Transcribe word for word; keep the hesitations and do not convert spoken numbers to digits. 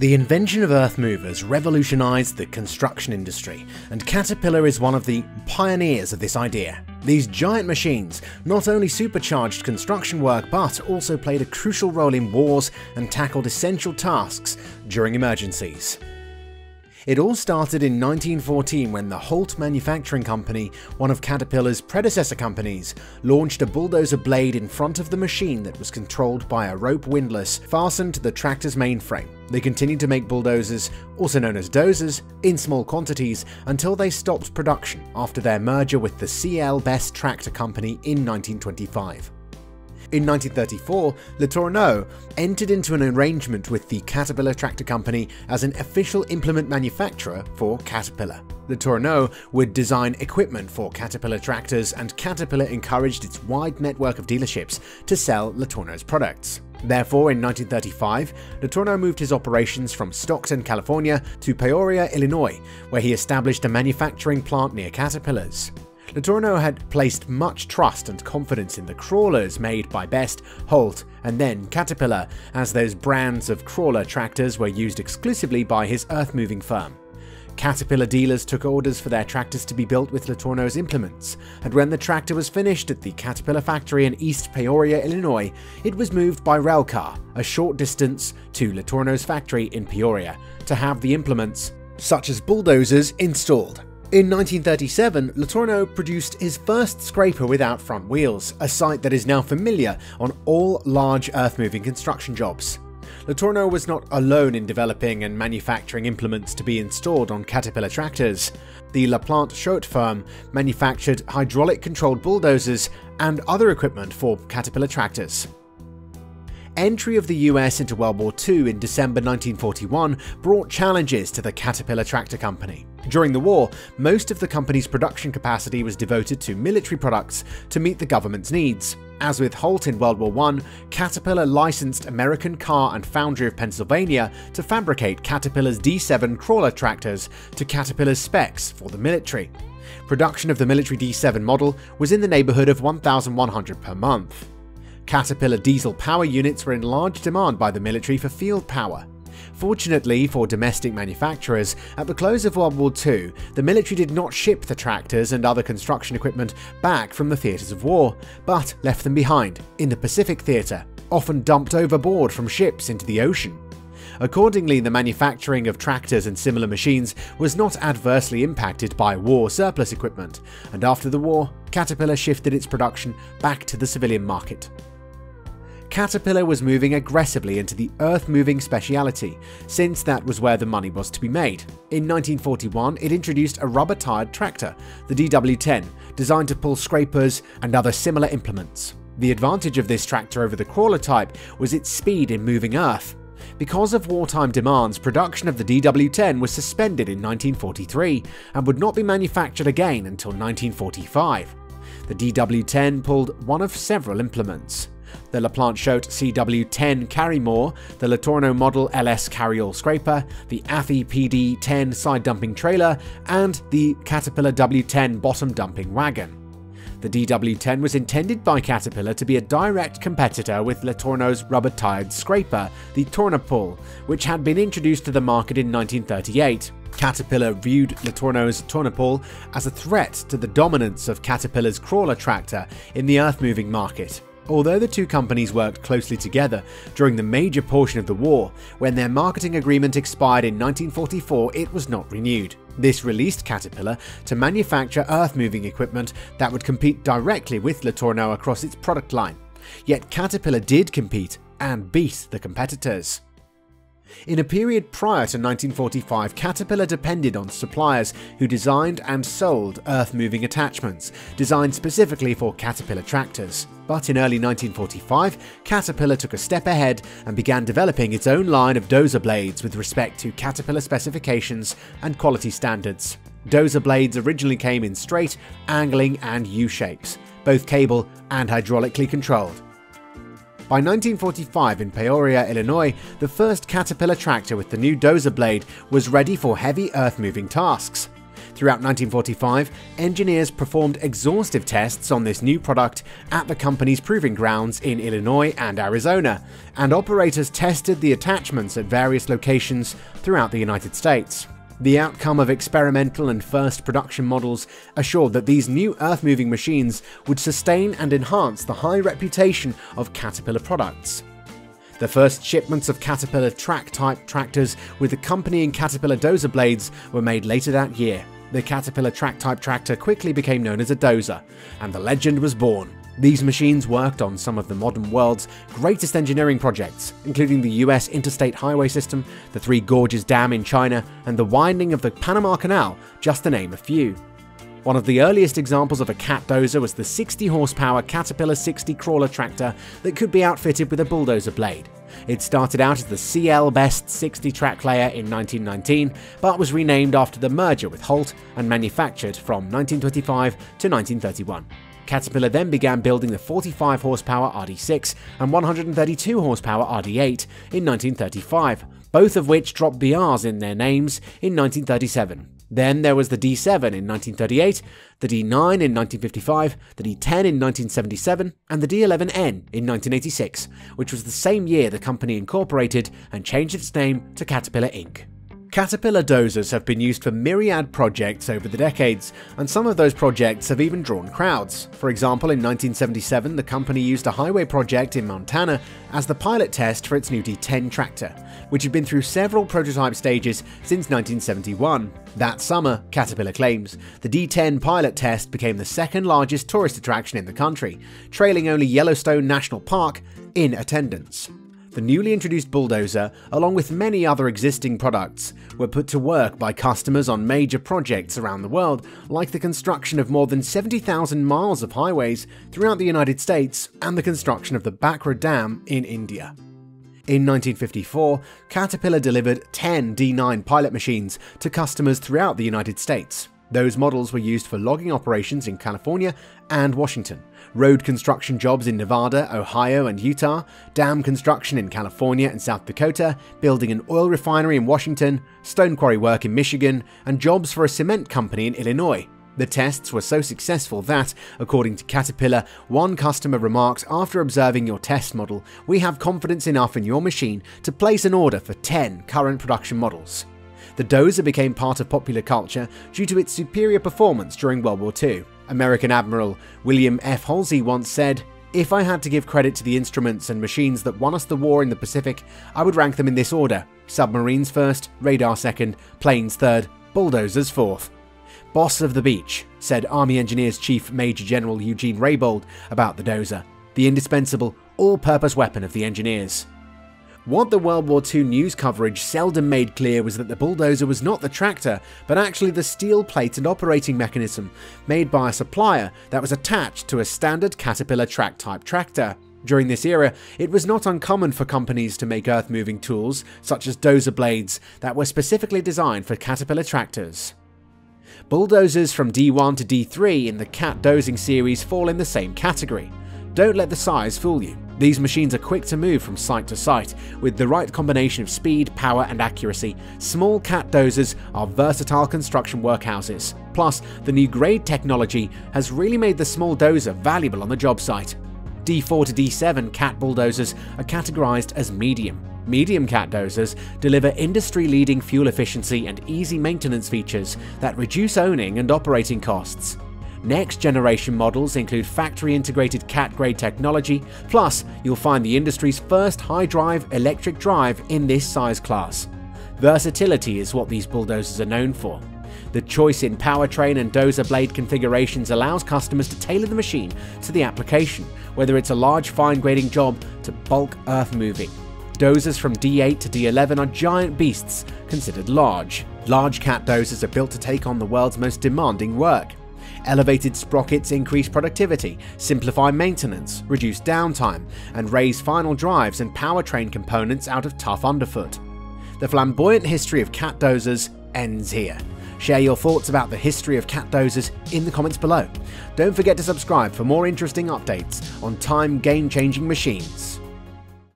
The invention of earth movers revolutionized the construction industry, and Caterpillar is one of the pioneers of this idea. These giant machines not only supercharged construction work, but also played a crucial role in wars and tackled essential tasks during emergencies. It all started in nineteen fourteen when the Holt Manufacturing Company, one of Caterpillar's predecessor companies, launched a bulldozer blade in front of the machine that was controlled by a rope windlass fastened to the tractor's mainframe. They continued to make bulldozers, also known as dozers, in small quantities until they stopped production after their merger with the C L Best Tractor Company in nineteen twenty-five. In nineteen thirty-four, LeTourneau entered into an arrangement with the Caterpillar Tractor Company as an official implement manufacturer for Caterpillar. LeTourneau would design equipment for Caterpillar tractors, and Caterpillar encouraged its wide network of dealerships to sell LeTourneau's products. Therefore, in nineteen thirty-five, LeTourneau moved his operations from Stockton, California to Peoria, Illinois, where he established a manufacturing plant near Caterpillar's. LeTourneau had placed much trust and confidence in the crawlers made by Best, Holt, and then Caterpillar, as those brands of crawler tractors were used exclusively by his earth-moving firm. Caterpillar dealers took orders for their tractors to be built with LeTourneau's implements, and when the tractor was finished at the Caterpillar factory in East Peoria, Illinois, it was moved by railcar a short distance to LeTourneau's factory in Peoria to have the implements, such as bulldozers, installed. In nineteen thirty-seven, LeTourneau produced his first scraper without front wheels, a sight that is now familiar on all large earth-moving construction jobs. LeTourneau was not alone in developing and manufacturing implements to be installed on Caterpillar tractors. The LaPlant-Choate firm manufactured hydraulic-controlled bulldozers and other equipment for Caterpillar tractors. Entry of the U S into World War Two in December nineteen forty-one brought challenges to the Caterpillar Tractor Company. During the war, most of the company's production capacity was devoted to military products to meet the government's needs. As with Holt in World War One, Caterpillar licensed American Car and Foundry of Pennsylvania to fabricate Caterpillar's D seven crawler tractors to Caterpillar's specs for the military. Production of the military D seven model was in the neighborhood of one thousand one hundred per month. Caterpillar diesel power units were in large demand by the military for field power. Fortunately for domestic manufacturers, at the close of World War Two, the military did not ship the tractors and other construction equipment back from the theaters of war, but left them behind in the Pacific theater, often dumped overboard from ships into the ocean. Accordingly, the manufacturing of tractors and similar machines was not adversely impacted by war surplus equipment, and after the war, Caterpillar shifted its production back to the civilian market. Caterpillar was moving aggressively into the earth-moving speciality, since that was where the money was to be made. In nineteen forty-one, it introduced a rubber-tired tractor, the D W ten, designed to pull scrapers and other similar implements. The advantage of this tractor over the crawler type was its speed in moving earth. Because of wartime demands, production of the D W ten was suspended in nineteen forty-three and would not be manufactured again until nineteen forty-five. The D W ten pulled one of several implements: the LaPlant-Choate C W ten Carrymore, the LeTourneau Model L S Carryall Scraper, the Affy P D ten Side Dumping Trailer, and the Caterpillar W ten Bottom Dumping Wagon. The D W ten was intended by Caterpillar to be a direct competitor with LeTourneau's rubber-tired scraper, the Tournapull, which had been introduced to the market in nineteen thirty-eight. Caterpillar viewed LeTourneau's Tournapull as a threat to the dominance of Caterpillar's crawler tractor in the earth-moving market. Although the two companies worked closely together during the major portion of the war, when their marketing agreement expired in nineteen forty-four, it was not renewed. This released Caterpillar to manufacture earth-moving equipment that would compete directly with LeTourneau across its product line. Yet Caterpillar did compete and beat the competitors. In a period prior to nineteen forty-five, Caterpillar depended on suppliers who designed and sold earth-moving attachments, designed specifically for Caterpillar tractors. But in early nineteen forty-five, Caterpillar took a step ahead and began developing its own line of dozer blades with respect to Caterpillar specifications and quality standards. Dozer blades originally came in straight, angling, and U-shapes, both cable and hydraulically controlled. By nineteen forty-five in Peoria, Illinois, the first Caterpillar tractor with the new dozer blade was ready for heavy earth-moving tasks. Throughout nineteen forty-five, engineers performed exhaustive tests on this new product at the company's proving grounds in Illinois and Arizona, and operators tested the attachments at various locations throughout the United States. The outcome of experimental and first production models assured that these new earth-moving machines would sustain and enhance the high reputation of Caterpillar products. The first shipments of Caterpillar track-type tractors with accompanying Caterpillar dozer blades were made later that year. The Caterpillar track-type tractor quickly became known as a dozer, and the legend was born. These machines worked on some of the modern world's greatest engineering projects, including the U S interstate highway system, the Three Gorges Dam in China, and the widening of the Panama Canal, just to name a few. One of the earliest examples of a cat dozer was the sixty horsepower Caterpillar sixty crawler tractor that could be outfitted with a bulldozer blade. It started out as the C L Best sixty track layer in nineteen nineteen, but was renamed after the merger with Holt and manufactured from nineteen twenty-five to nineteen thirty-one. Caterpillar then began building the forty-five horsepower R D six and one hundred thirty-two horsepower R D eight in nineteen thirty-five, both of which dropped B Rs in their names in nineteen thirty-seven. Then there was the D seven in nineteen thirty-eight, the D nine in nineteen fifty-five, the D ten in nineteen seventy-seven, and the D eleven N in nineteen eighty-six, which was the same year the company incorporated and changed its name to Caterpillar Incorporated. Caterpillar dozers have been used for myriad projects over the decades, and some of those projects have even drawn crowds. For example, in nineteen seventy-seven, the company used a highway project in Montana as the pilot test for its new D ten tractor, which had been through several prototype stages since nineteen seventy-one. That summer, Caterpillar claims, the D ten pilot test became the second largest tourist attraction in the country, trailing only Yellowstone National Park in attendance. The newly introduced bulldozer, along with many other existing products, were put to work by customers on major projects around the world, like the construction of more than seventy thousand miles of highways throughout the United States and the construction of the Bhakra Dam in India. In nineteen fifty-four, Caterpillar delivered ten D nine pilot machines to customers throughout the United States. Those models were used for logging operations in California and Washington, road construction jobs in Nevada, Ohio, and Utah, dam construction in California and South Dakota, building an oil refinery in Washington, stone quarry work in Michigan, and jobs for a cement company in Illinois. The tests were so successful that, according to Caterpillar, one customer remarked, "After observing your test model, we have confidence enough in your machine to place an order for ten current production models." The dozer became part of popular culture due to its superior performance during World War Two. American Admiral William F. Halsey once said, "If I had to give credit to the instruments and machines that won us the war in the Pacific, I would rank them in this order: submarines first, radar second, planes third, bulldozers fourth." "Boss of the beach," said Army Engineers Chief Major General Eugene Rabold about the dozer, the indispensable, all-purpose weapon of the engineers. What the World War Two news coverage seldom made clear was that the bulldozer was not the tractor, but actually the steel plate and operating mechanism made by a supplier that was attached to a standard Caterpillar track-type tractor. During this era, it was not uncommon for companies to make earth-moving tools, such as dozer blades, that were specifically designed for Caterpillar tractors. Bulldozers from D one to D three in the Cat dozing series fall in the same category. Don't let the size fool you. These machines are quick to move from site to site. With the right combination of speed, power, and accuracy, small cat dozers are versatile construction workhouses. Plus, the new grade technology has really made the small dozer valuable on the job site. D four to D seven cat bulldozers are categorized as medium. Medium cat dozers deliver industry-leading fuel efficiency and easy maintenance features that reduce owning and operating costs. Next-generation models include factory-integrated cat-grade technology, plus you'll find the industry's first high-drive electric drive in this size class. Versatility is what these bulldozers are known for. The choice in powertrain and dozer blade configurations allows customers to tailor the machine to the application, whether it's a large fine-grading job to bulk earth-moving. Dozers from D eight to D eleven are giant beasts, considered large. Large cat dozers are built to take on the world's most demanding work. Elevated sprockets increase productivity, simplify maintenance, reduce downtime, and raise final drives and powertrain components out of tough underfoot. The flamboyant history of cat dozers ends here. Share your thoughts about the history of cat dozers in the comments below. Don't forget to subscribe for more interesting updates on time game-changing machines.